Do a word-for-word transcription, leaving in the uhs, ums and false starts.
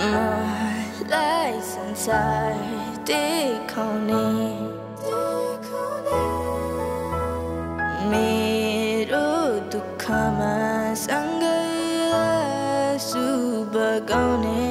My legs inside the corner, Miru tu kama sanggaya subagone.